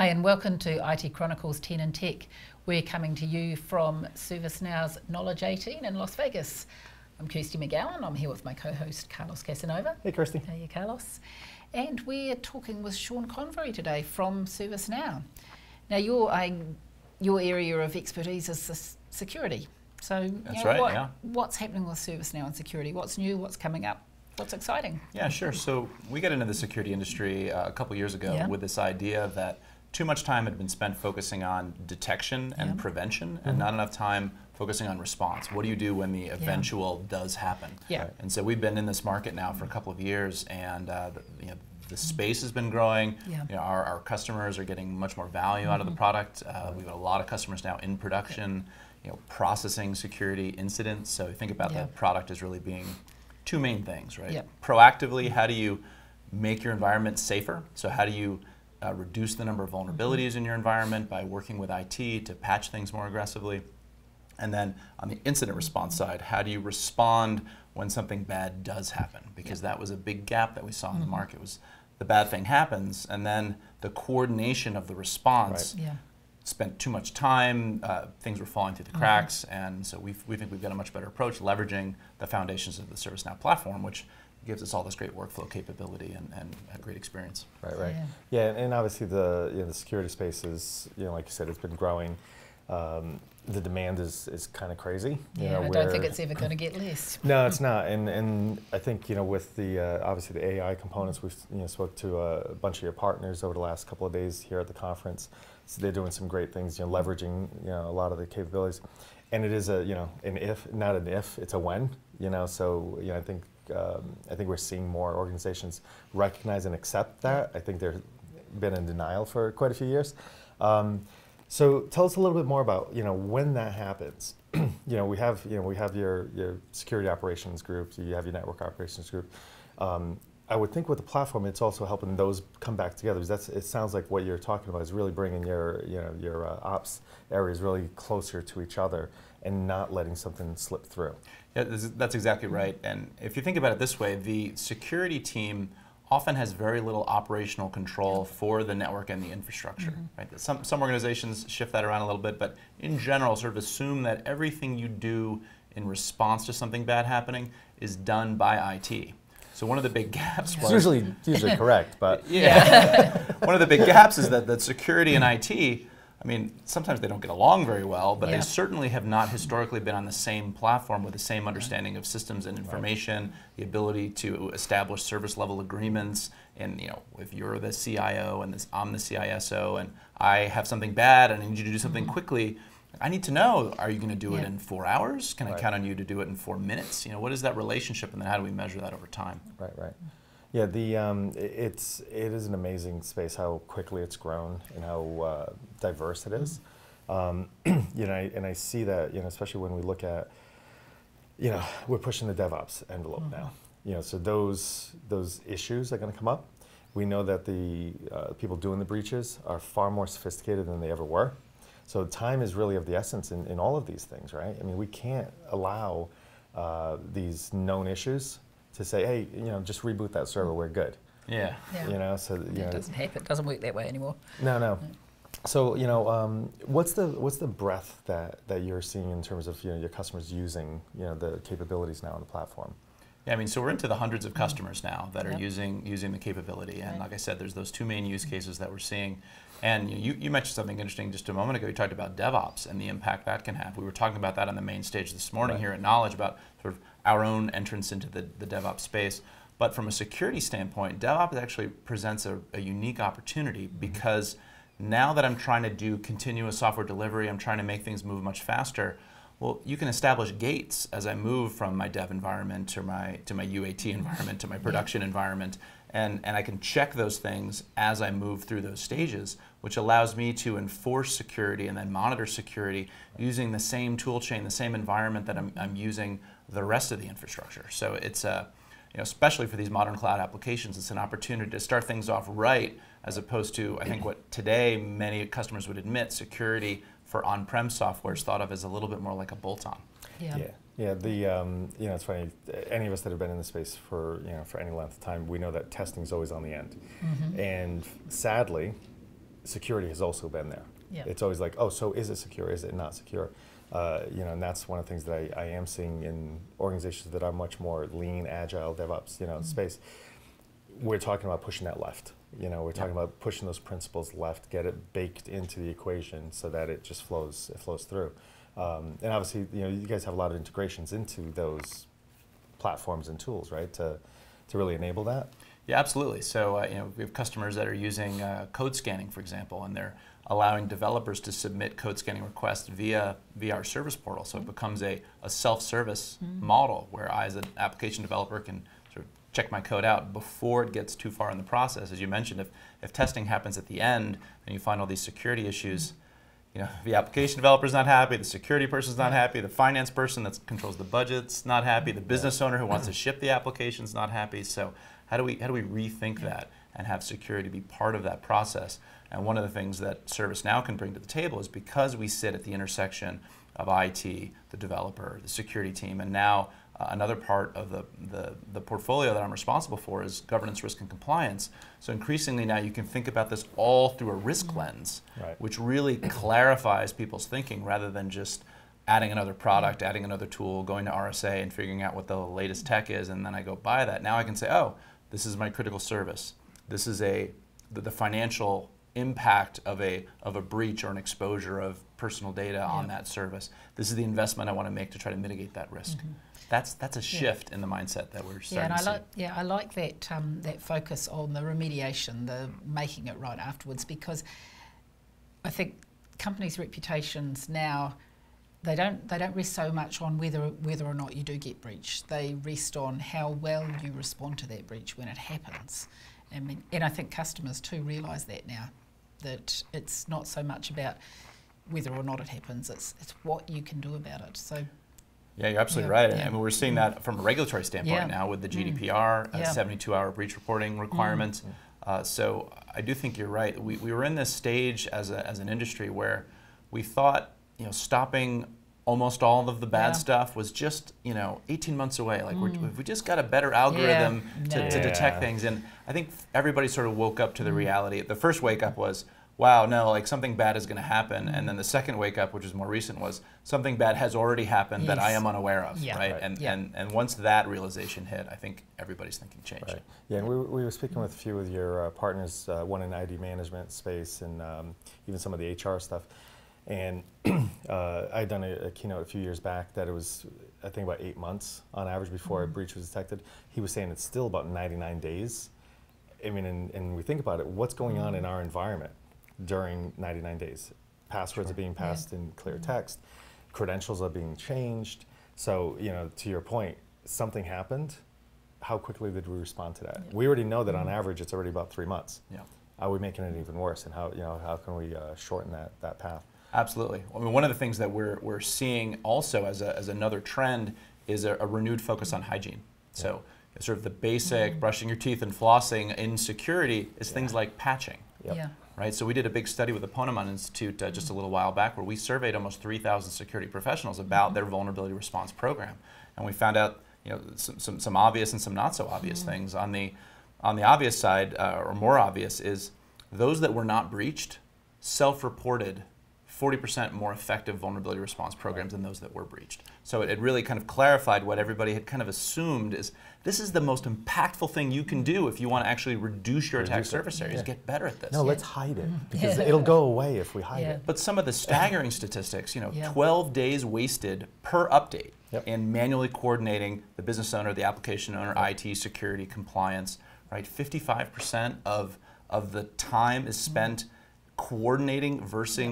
Hi and welcome to IT Chronicles 10 and Tech. We're coming to you from ServiceNow's Knowledge18 in Las Vegas. I'm Kirstie McGowan. I'm here with my co-host Carlos Casanova. Hey Kirstie. Hey Carlos. And we're talking with Sean Convery today from ServiceNow. Now your area of expertise is security. So what's happening with ServiceNow and security? What's new? What's coming up? What's exciting? Yeah, sure. So we got into the security industry a couple years ago with this idea that too much time had been spent focusing on detection and prevention and not enough time focusing on response. What do you do when the eventual does happen? Yeah. Right. And so we've been in this market now for a couple of years, and the space has been growing. Yeah. You know, our customers are getting much more value out of the product. We've got a lot of customers now in production, you know, processing security incidents. So think about the product as really being two main things, right? Yep. Proactively, how do you make your environment safer? So how do you reduce the number of vulnerabilities in your environment by working with IT to patch things more aggressively? And then on the incident response side, how do you respond when something bad does happen? Because that was a big gap that we saw in the market, was the bad thing happens and then the coordination of the response spent too much time, things were falling through the cracks, and so we think we've got a much better approach, leveraging the foundations of the ServiceNow platform, which gives us all this great workflow capability and a great experience. Right, right. Yeah, and obviously the security space is, like you said, it's been growing. The demand is kind of crazy. You know, I don't think it's ever going to get less. No, it's not. And I think with the obviously the AI components, we've spoke to a bunch of your partners over the last couple of days here at the conference. So they're doing some great things, leveraging a lot of the capabilities. And it is a not an if, it's a when. So I think we're seeing more organizations recognize and accept that. I think they've been in denial for quite a few years. So tell us a little bit more about when that happens. We have your security operations group, you have your network operations group. I would think with the platform, it's also helping those come back together. Because that's, it sounds like what you're talking about is really bringing your ops areas really closer to each other and not letting something slip through. Yeah, that's exactly right. And if you think about it this way, the security team often has very little operational control for the network and the infrastructure. Right? Some organizations shift that around a little bit, but in general sort of assume that everything you do in response to something bad happening is done by IT. So one of the big gaps was... It's usually correct, but... One of the big gaps is that security and IT, I mean, sometimes they don't get along very well, but they certainly have not historically been on the same platform with the same understanding of systems and information, the ability to establish service level agreements, and if you're the CIO and I'm the CISO and I have something bad and I need you to do something quickly, I need to know, are you going to do it in 4 hours? Can I count on you to do it in 4 minutes? What is that relationship, and then how do we measure that over time? Right, right. Yeah, it is an amazing space how quickly it's grown and how diverse it is. I see that, especially when we look at, we're pushing the DevOps envelope now. So those issues are going to come up. We know that the people doing the breaches are far more sophisticated than they ever were. So time is really of the essence in all of these things, right? I mean, we can't allow these known issues to say, hey, just reboot that server, we're good. Yeah. It doesn't happen. It doesn't work that way anymore. No. So, what's the breadth that you're seeing in terms of your customers using the capabilities now on the platform? Yeah, I mean, so we're into the hundreds of customers now that are using the capability, and like I said, there's those two main use cases that we're seeing. And you mentioned something interesting just a moment ago. You talked about DevOps and the impact that can have. We were talking about that on the main stage this morning here at Knowledge about sort of our own entrance into the DevOps space. But from a security standpoint, DevOps actually presents a unique opportunity because now that I'm trying to do continuous software delivery, I'm trying to make things move much faster. Well, you can establish gates as I move from my dev environment to my UAT environment to my production environment, and I can check those things as I move through those stages, which allows me to enforce security and then monitor security using the same tool chain, the same environment that I'm using the rest of the infrastructure. So it's especially for these modern cloud applications, it's an opportunity to start things off right, as opposed to, I think what today many customers would admit, security for on-prem software is thought of as a little bit more like a bolt-on. Yeah. It's funny. Any of us that have been in the space for for any length of time, we know that testing is always on the end, and sadly, security has also been there. Yeah. It's always like, oh, so is it secure? Is it not secure? You know, and that's one of the things that I am seeing in organizations that are much more lean, agile, DevOps, you know, space. We're talking about pushing that left. You know, we're talking about pushing those principles left, get it baked into the equation so that it just flows. It flows through. And obviously, you know, you guys have a lot of integrations into those platforms and tools, right? To really enable that. Yeah, absolutely. So you know, we have customers that are using code scanning, for example, and they're allowing developers to submit code scanning requests via our service portal. So it becomes a self-service model where I, as an application developer, can sort of check my code out before it gets too far in the process. As you mentioned, if testing happens at the end and you find all these security issues, you know, the application developer's not happy, the security person's not happy, the finance person that controls the budget's not happy, the business owner who wants to ship the application's not happy. So how do we rethink that and have security be part of that process? And one of the things that ServiceNow can bring to the table is because we sit at the intersection of IT, the developer, the security team, and now another part of the portfolio that I'm responsible for is governance, risk, and compliance. So increasingly now you can think about this all through a risk lens, which really clarifies people's thinking rather than just adding another product, adding another tool, going to RSA and figuring out what the latest tech is, and then I go buy that. Now I can say, oh, this is my critical service. This is the financial impact of a breach or an exposure of personal data on that service. This is the investment I want to make to try to mitigate that risk. That's a shift in the mindset that we're starting to see. I like that that focus on the remediation, the making it right afterwards, because I think companies' reputations now, they don't rest so much on whether or not you do get breached. They rest on how well you respond to that breach when it happens. I mean, and I think customers too realise that now, that it's not so much about whether or not it happens, it's what you can do about it. So yeah, you're absolutely right. Yeah. I mean, we're seeing that from a regulatory standpoint now with the GDPR, 72-hour breach reporting requirements. So I do think you're right. We were in this stage as an industry where we thought, you know, stopping almost all of the bad stuff was just, you know, 18 months away. Like we just got a better algorithm to detect things. And I think everybody sort of woke up to the reality. The first wake up was, wow, no, like something bad is going to happen. And then the second wake up, which is more recent, was something bad has already happened that I am unaware of, And once that realization hit, I think everybody's thinking changed. Right. Yeah, and we were speaking with a few of your partners, one in ID management space and even some of the HR stuff. And I had done a keynote a few years back that it was, I think, about 8 months on average before a breach was detected. He was saying it's still about 99 days. I mean, and we think about it, what's going on in our environment during 99 days? Passwords are being passed in clear text. Credentials are being changed. So, you know, to your point, something happened. How quickly did we respond to that? We already know that on average it's already about 3 months. Yeah. Are we making it even worse? And how, you know, how can we shorten that path? Absolutely. I mean, one of the things that we're seeing also as another trend is a renewed focus on hygiene. So sort of the basic brushing your teeth and flossing in security is things like patching. Right? So we did a big study with the Ponemon Institute just a little while back where we surveyed almost 3,000 security professionals about their vulnerability response program. And we found out, you know, some obvious and some not so obvious things. On the obvious side, or more obvious, is those that were not breached self-reported 40% more effective vulnerability response programs than those that were breached. So it really kind of clarified what everybody had kind of assumed is this is the most impactful thing you can do if you want to actually reduce your attack surface areas, get better at this. No, let's hide it because it'll go away if we hide it. But some of the staggering statistics, you know, 12 days wasted per update in manually coordinating the business owner, the application owner, IT, security, compliance, right? 55% of the time is spent coordinating versus,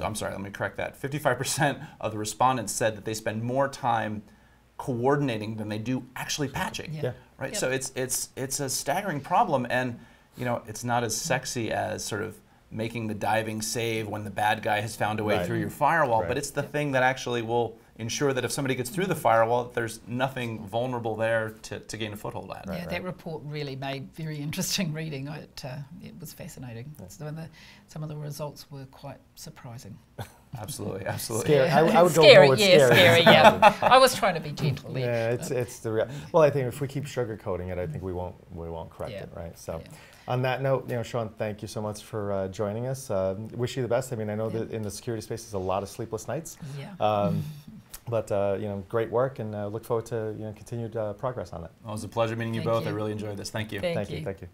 I'm sorry, let me correct that. 55% of the respondents said that they spend more time coordinating than they do actually patching. Right? So it's a staggering problem, and you know, it's not as sexy as sort of making the diving save when the bad guy has found a way through your firewall, but it's the thing that actually will ensure that if somebody gets through the firewall, there's nothing vulnerable there to gain a foothold at. Right, yeah, right. That report really made very interesting reading. It was fascinating. Yeah. So some of the results were quite surprising. Absolutely, absolutely. Scary. I would go more with scary. Yeah. I was trying to be gentle. Yeah, it's the real. Well, I think if we keep sugarcoating it, I think we won't correct it, right? So. Yeah. On that note, you know, Sean, thank you so much for joining us. Wish you the best. I mean, I know that in the security space, there's a lot of sleepless nights. Yeah. But you know, great work, and look forward to continued progress on it. Well, it was a pleasure meeting you both. I really enjoyed this. Thank you. Thank you. Thank you.